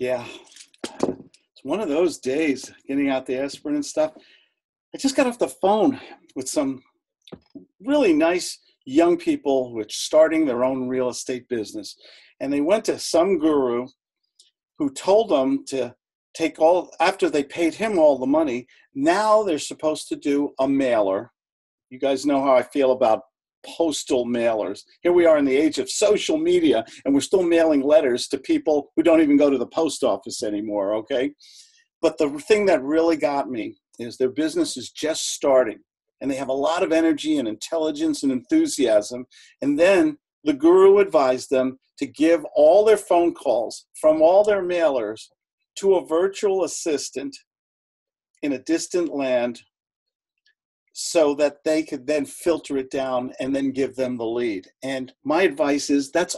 Yeah, it's one of those days, getting out the aspirin and stuff. I just got off the phone with some really nice young people which starting their own real estate business. And they went to some guru who told them to take all, after they paid him all the money, now they're supposed to do a mailer. You guys know how I feel about postal mailers. Here we are in the age of social media, and we're still mailing letters to people who don't even go to the post office anymore, okay? But the thing that really got me is their business is just starting, and they have a lot of energy and intelligence and enthusiasm. And then the guru advised them to give all their phone calls from all their mailers to a virtual assistant in a distant land so that they could then filter it down and then give them the lead. And my advice is that's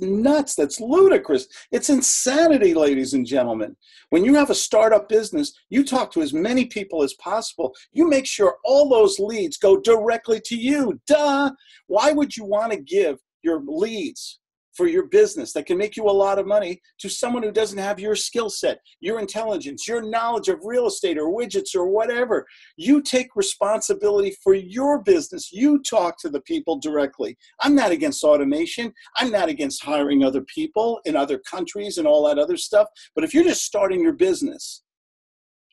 nuts, that's ludicrous. It's insanity, ladies and gentlemen. When you have a startup business, you talk to as many people as possible. You make sure all those leads go directly to you, duh. Why would you want to give your leads for your business that can make you a lot of money to someone who doesn't have your skill set, your intelligence, your knowledge of real estate or widgets or whatever? You take responsibility for your business. You talk to the people directly. I'm not against automation. I'm not against hiring other people in other countries and all that other stuff. But if you're just starting your business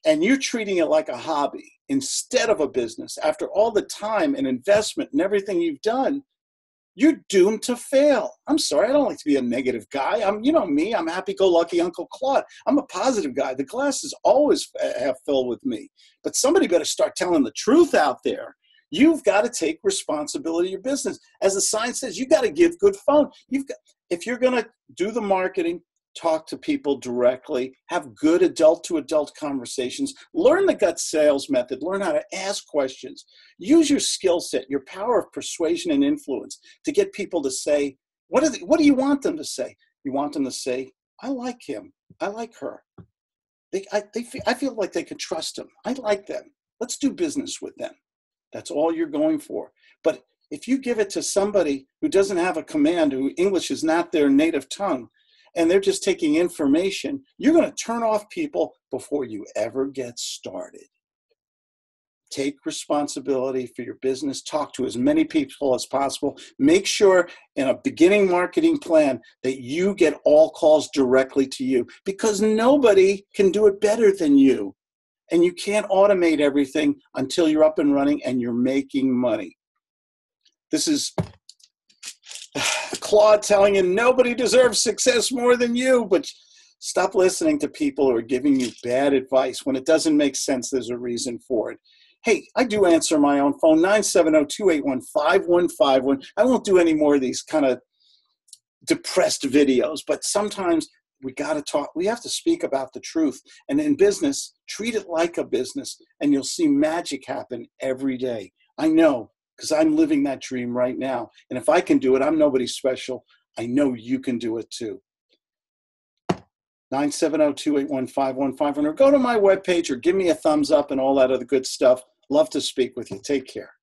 and you're treating it like a hobby instead of a business, after all the time and investment and everything you've done, you're doomed to fail. I'm sorry, I don't like to be a negative guy. You know me, I'm happy-go-lucky Uncle Claude. I'm a positive guy. The glass is always half full with me. But somebody better start telling the truth out there. You've got to take responsibility of your business. As the sign says, you've got to give good phone. If you're going to do the marketing, talk to people directly, have good adult-to-adult conversations, learn the gut sales method, learn how to ask questions, use your skill set, your power of persuasion and influence to get people to say, what do you want them to say? You want them to say, I like him, I like her. I feel like they could trust him. I like them. Let's do business with them. That's all you're going for. But if you give it to somebody who doesn't have a command, who English is not their native tongue, and they're just taking information, you're going to turn off people before you ever get started. Take responsibility for your business. Talk to as many people as possible. Make sure in a beginning marketing plan that you get all calls directly to you, because nobody can do it better than you. And you can't automate everything until you're up and running and you're making money. This is Claude telling you nobody deserves success more than you, but stop listening to people who are giving you bad advice. When it doesn't make sense, there's a reason for it. Hey, I do answer my own phone, 970-281-5151. I won't do any more of these kind of depressed videos, but sometimes we got to talk. We have to speak about the truth. And in business, treat it like a business, and you'll see magic happen every day. I know, because I'm living that dream right now. And if I can do it, I'm nobody special. I know you can do it too. 970-281-5151. Or go to my webpage or give me a thumbs up and all that other good stuff. Love to speak with you. Take care.